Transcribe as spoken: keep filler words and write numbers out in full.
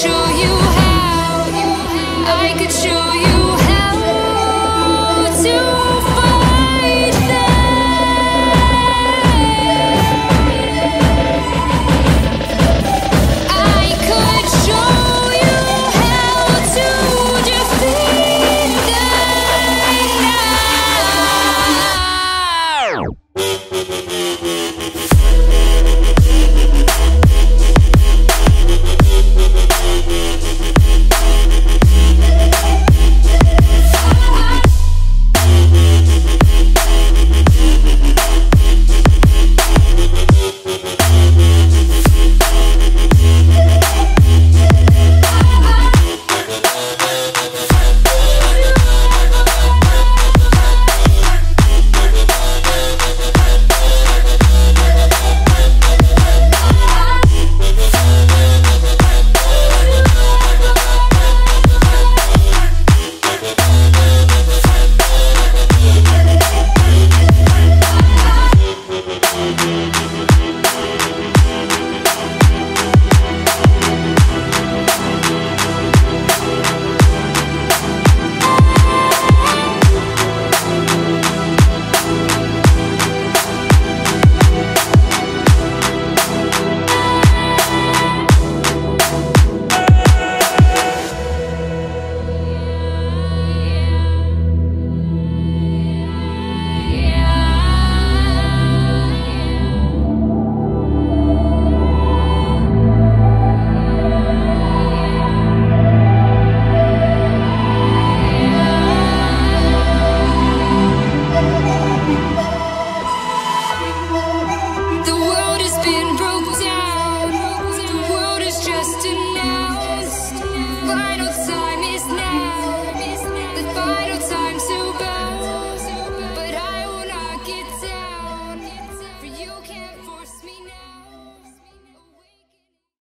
show you.